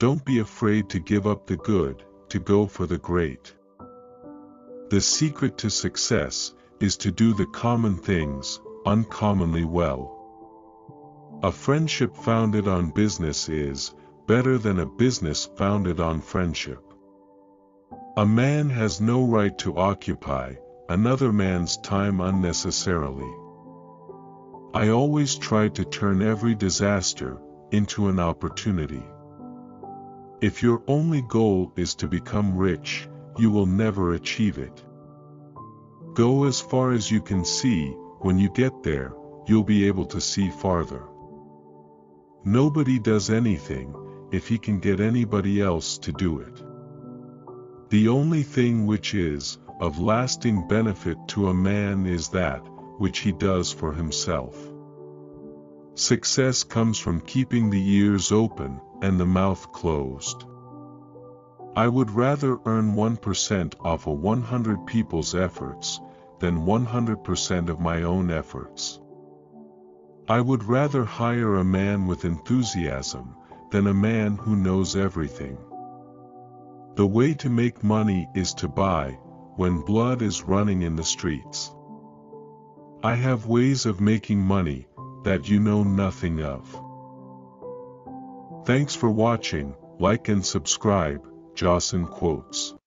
Don't be afraid to give up the good, to go for the great. The secret to success is to do the common things uncommonly well. A friendship founded on business is better than a business founded on friendship. A man has no right to occupy another man's time unnecessarily. I always try to turn every disaster into an opportunity. If your only goal is to become rich, you will never achieve it. Go as far as you can see. When you get there, you'll be able to see farther. Nobody does anything if he can get anybody else to do it. The only thing which is of lasting benefit to a man is that which he does for himself. Success comes from keeping the ears open and the mouth closed. I would rather earn 1% off of 100 people's efforts than 100% of my own efforts. I would rather hire a man with enthusiasm than a man who knows everything. The way to make money is to buy when blood is running in the streets. I have ways of making money that you know nothing of. Thanks for watching. Like and subscribe. Jossan Quotes.